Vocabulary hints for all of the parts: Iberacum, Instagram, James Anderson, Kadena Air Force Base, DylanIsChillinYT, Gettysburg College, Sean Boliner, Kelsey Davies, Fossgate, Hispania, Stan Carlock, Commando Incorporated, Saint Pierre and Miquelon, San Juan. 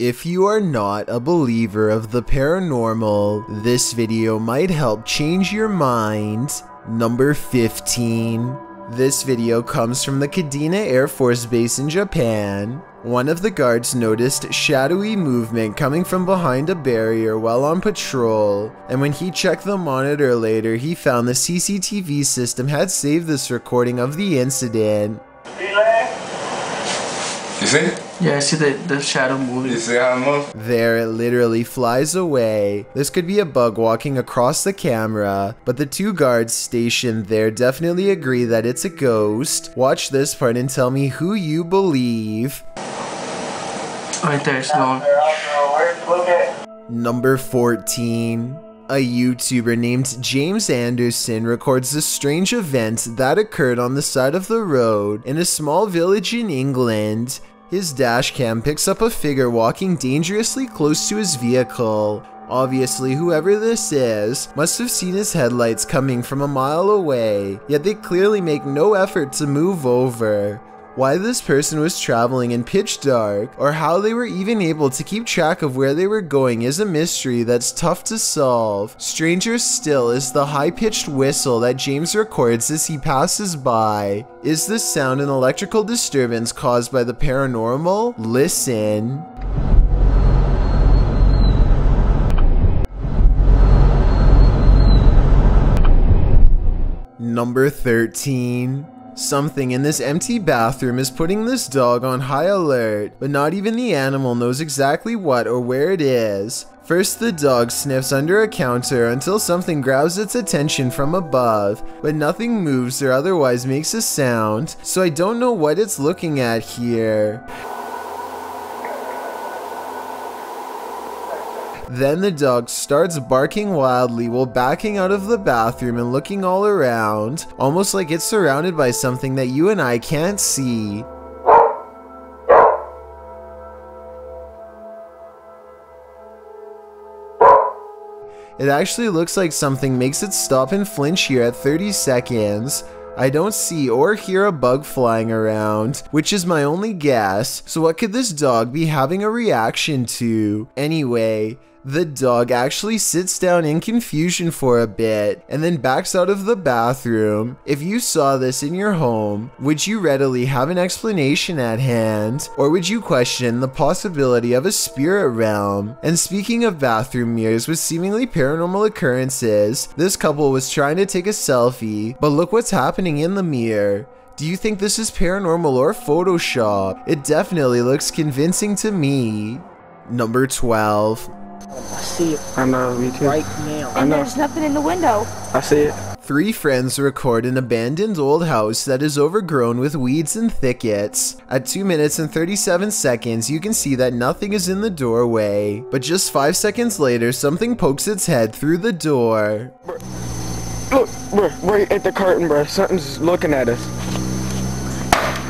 If you are not a believer of the paranormal, this video might help change your mind. Number 15. This video comes from the Kadena Air Force Base in Japan. One of the guards noticed shadowy movement coming from behind a barrier while on patrol, and when he checked the monitor later, he found the CCTV system had saved this recording of the incident. You see? Yeah, I see the shadow moving. You see how it moves? There, it literally flies away. This could be a bug walking across the camera, but the two guards stationed there definitely agree that it's a ghost. Watch this part and tell me who you believe. Right there, it's long. Number 14. A YouTuber named James Anderson records a strange event that occurred on the side of the road in a small village in England. His dashcam picks up a figure walking dangerously close to his vehicle. Obviously, whoever this is must have seen his headlights coming from a mile away, yet they clearly make no effort to move over. Why this person was traveling in pitch dark, or how they were even able to keep track of where they were going, is a mystery that's tough to solve. Stranger still is the high-pitched whistle that James records as he passes by. Is this sound an electrical disturbance caused by the paranormal? Listen. Number 13. Something in this empty bathroom is putting this dog on high alert, but not even the animal knows exactly what or where it is. First, the dog sniffs under a counter until something grabs its attention from above, but nothing moves or otherwise makes a sound, so I don't know what it's looking at here. Then the dog starts barking wildly while backing out of the bathroom and looking all around, almost like it's surrounded by something that you and I can't see. It actually looks like something makes it stop and flinch here at 30 seconds. I don't see or hear a bug flying around, which is my only guess, so what could this dog be having a reaction to? Anyway, the dog actually sits down in confusion for a bit, and then backs out of the bathroom. If you saw this in your home, would you readily have an explanation at hand, or would you question the possibility of a spirit realm? And speaking of bathroom mirrors with seemingly paranormal occurrences, this couple was trying to take a selfie, but look what's happening in the mirror. Do you think this is paranormal or Photoshop? It definitely looks convincing to me. Number 12. I see it. I know, me too. Right now. And there's nothing in the window. I see it. Three friends record an abandoned old house that is overgrown with weeds and thickets. At 2 minutes and 37 seconds, you can see that nothing is in the doorway. But just 5 seconds later, something pokes its head through the door. Look, bruh, right at the curtain, bruh. Something's looking at us.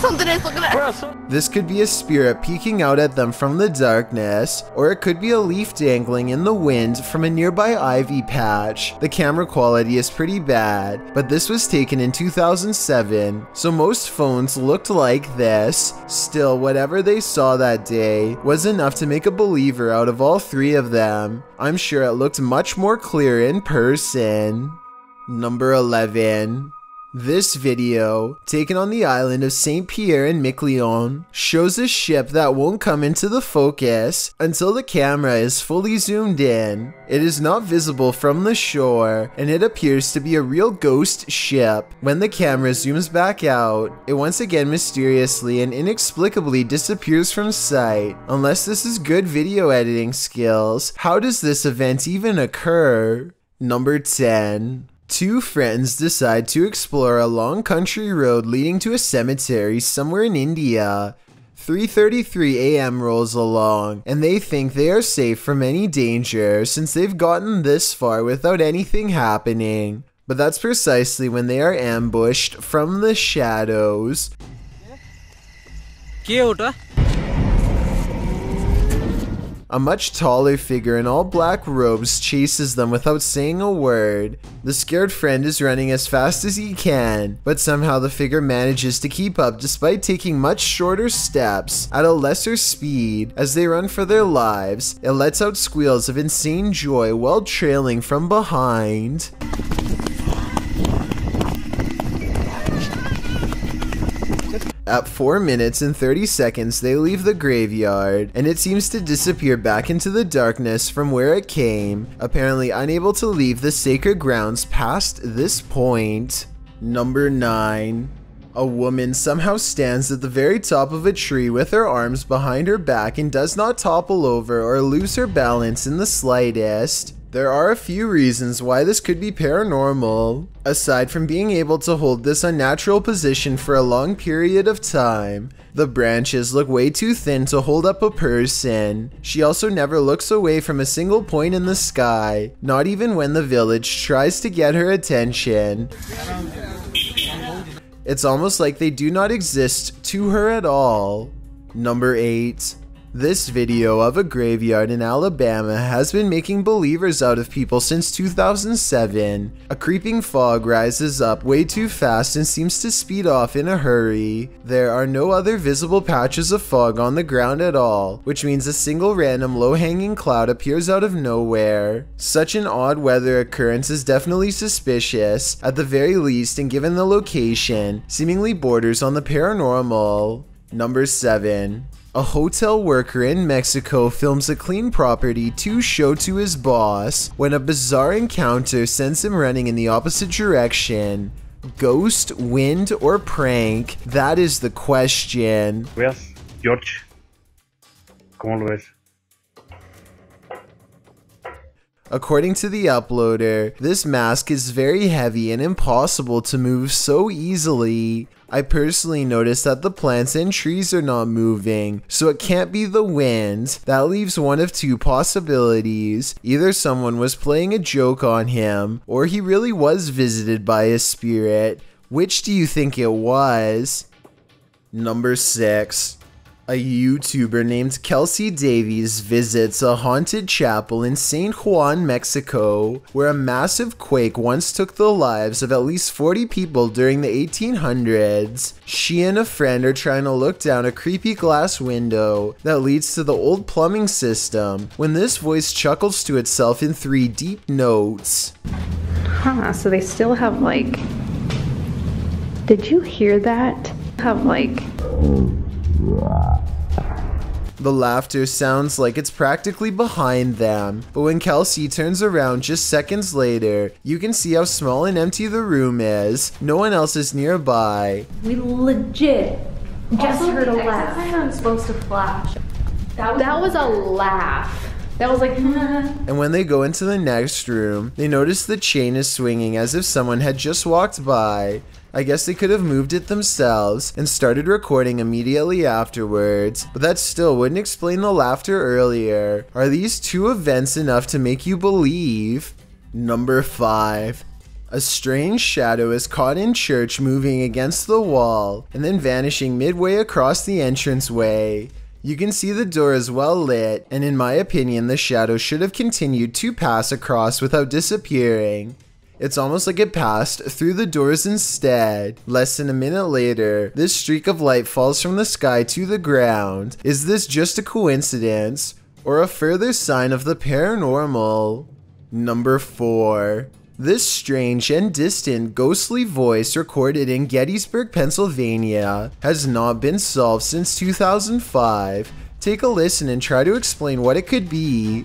Something is looking at us. This could be a spirit peeking out at them from the darkness, or it could be a leaf dangling in the wind from a nearby ivy patch. The camera quality is pretty bad, but this was taken in 2007, so most phones looked like this. Still, whatever they saw that day was enough to make a believer out of all three of them. I'm sure it looked much more clear in person. Number 11. This video, taken on the island of Saint Pierre and Miquelon, shows a ship that won't come into the focus until the camera is fully zoomed in. It is not visible from the shore, and it appears to be a real ghost ship. When the camera zooms back out, it once again mysteriously and inexplicably disappears from sight. Unless this is good video editing skills, how does this event even occur? Number 10. Two friends decide to explore a long country road leading to a cemetery somewhere in India. 3:33 a.m. rolls along, and they think they are safe from any danger since they've gotten this far without anything happening. But that's precisely when they are ambushed from the shadows. A much taller figure in all black robes chases them without saying a word. The scared friend is running as fast as he can, but somehow the figure manages to keep up despite taking much shorter steps at a lesser speed as they run for their lives. It lets out squeals of insane joy while trailing from behind. At 4 minutes and 30 seconds, they leave the graveyard, and it seems to disappear back into the darkness from where it came, apparently unable to leave the sacred grounds past this point. Number 9. A woman somehow stands at the very top of a tree with her arms behind her back and does not topple over or lose her balance in the slightest. There are a few reasons why this could be paranormal. Aside from being able to hold this unnatural position for a long period of time, the branches look way too thin to hold up a person. She also never looks away from a single point in the sky, not even when the village tries to get her attention. It's almost like they do not exist to her at all. Number 8. This video of a graveyard in Alabama has been making believers out of people since 2007. A creeping fog rises up way too fast and seems to speed off in a hurry. There are no other visible patches of fog on the ground at all, which means a single random low-hanging cloud appears out of nowhere. Such an odd weather occurrence is definitely suspicious, at the very least, and given the location, seemingly borders on the paranormal. Number 7. A hotel worker in Mexico films a clean property to show to his boss when a bizarre encounter sends him running in the opposite direction. Ghost, wind, or prank? That is the question. Where's George? ¿Cómo lo ves? According to the uploader, this mask is very heavy and impossible to move so easily. I personally noticed that the plants and trees are not moving, so it can't be the wind. That leaves one of two possibilities. Either someone was playing a joke on him, or he really was visited by a spirit. Which do you think it was? Number 6. A YouTuber named Kelsey Davies visits a haunted chapel in San Juan, Mexico, where a massive quake once took the lives of at least 40 people during the 1800s. She and a friend are trying to look down a creepy glass window that leads to the old plumbing system when this voice chuckles to itself in 3 deep notes. Huh, so they still have like... Did you hear that? Have like... The laughter sounds like it's practically behind them, but when Kelsey turns around just seconds later, you can see how small and empty the room is. No one else is nearby. We legit just heard a laugh. Also, the exit sign I'm supposed to flash. That was a laugh. That was like, And when they go into the next room, they notice the chain is swinging as if someone had just walked by. I guess they could have moved it themselves and started recording immediately afterwards, but that still wouldn't explain the laughter earlier. Are these two events enough to make you believe? Number 5. A strange shadow is caught in church moving against the wall and then vanishing midway across the entranceway. You can see the door is well lit, and in my opinion, the shadow should have continued to pass across without disappearing. It's almost like it passed through the doors instead. Less than a minute later, this streak of light falls from the sky to the ground. Is this just a coincidence, or a further sign of the paranormal? Number 4. This strange and distant ghostly voice recorded in Gettysburg, Pennsylvania has not been solved since 2005. Take a listen and try to explain what it could be.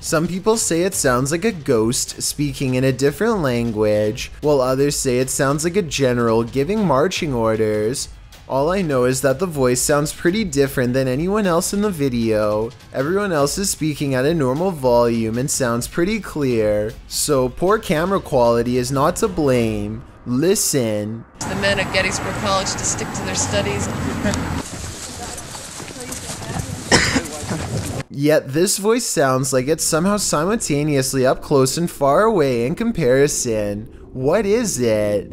Some people say it sounds like a ghost speaking in a different language, while others say it sounds like a general giving marching orders. All I know is that the voice sounds pretty different than anyone else in the video. Everyone else is speaking at a normal volume and sounds pretty clear, so poor camera quality is not to blame. Listen. The men of Gettysburg College to stick to their studies. Yet this voice sounds like it's somehow simultaneously up close and far away in comparison. What is it?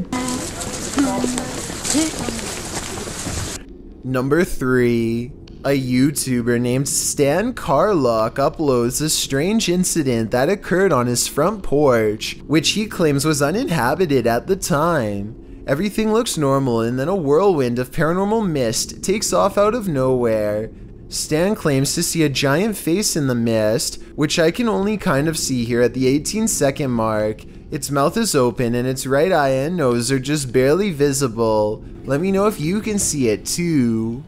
Number 3. A YouTuber named Stan Carlock uploads a strange incident that occurred on his front porch, which he claims was uninhabited at the time. Everything looks normal, and then a whirlwind of paranormal mist takes off out of nowhere. Stan claims to see a giant face in the mist, which I can only kind of see here at the 18-second mark. Its mouth is open and its right eye and nose are just barely visible. Let me know if you can see it too.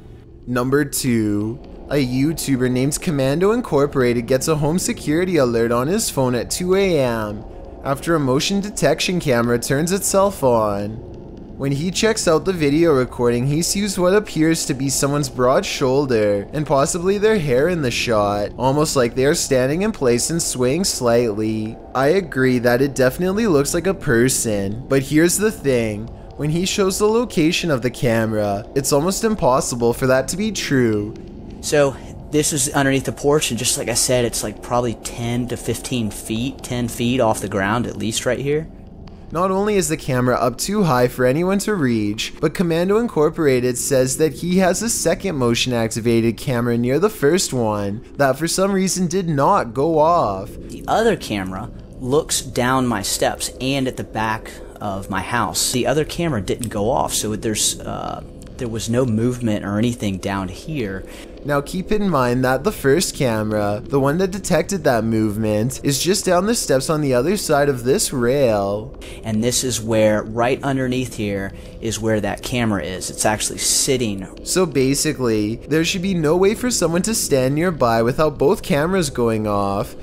Number 2. A YouTuber named Commando Incorporated gets a home security alert on his phone at 2 a.m. after a motion detection camera turns itself on. When he checks out the video recording, he sees what appears to be someone's broad shoulder and possibly their hair in the shot, almost like they are standing in place and swaying slightly. I agree that it definitely looks like a person, but here's the thing. When he shows the location of the camera, it's almost impossible for that to be true. So this is underneath the porch, and just like I said, it's like probably 10 to 15 feet, 10 feet off the ground at least right here. Not only is the camera up too high for anyone to reach, but Commando Incorporated says that he has a second motion-activated camera near the first one that for some reason did not go off. The other camera looks down my steps and at the back of my house. The other camera didn't go off, so there was no movement or anything down here. Now keep in mind that the first camera, the one that detected that movement, is just down the steps on the other side of this rail. And this is where, right underneath here, is where that camera is. It's actually sitting. So basically, there should be no way for someone to stand nearby without both cameras going off.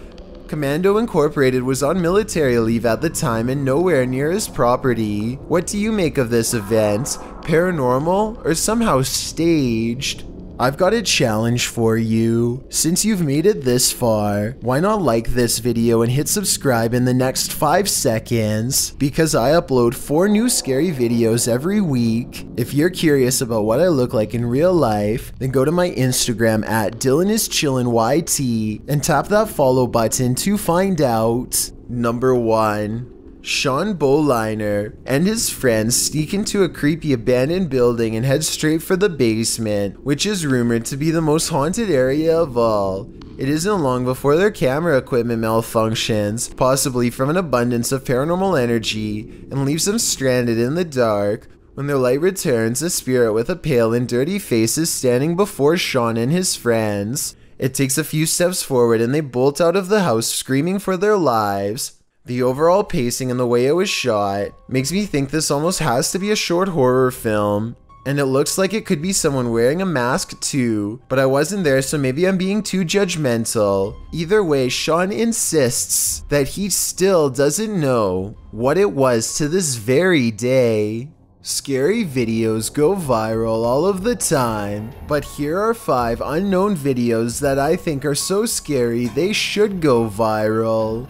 Commando Incorporated was on military leave at the time and nowhere near his property. What do you make of this event? Paranormal or somehow staged? I've got a challenge for you. Since you've made it this far, why not like this video and hit subscribe in the next 5 seconds? Because I upload 4 new scary videos every week. If you're curious about what I look like in real life, then go to my Instagram at DylanIsChillinYT and tap that follow button to find out. Number 1. Sean Boliner and his friends sneak into a creepy abandoned building and head straight for the basement, which is rumored to be the most haunted area of all. It isn't long before their camera equipment malfunctions, possibly from an abundance of paranormal energy, and leaves them stranded in the dark. When their light returns, a spirit with a pale and dirty face is standing before Sean and his friends. It takes a few steps forward and they bolt out of the house screaming for their lives. The overall pacing and the way it was shot makes me think this almost has to be a short horror film, and it looks like it could be someone wearing a mask too, but I wasn't there, so maybe I'm being too judgmental. Either way, Sean insists that he still doesn't know what it was to this very day. Scary videos go viral all of the time, but here are 5 unknown videos that I think are so scary they should go viral.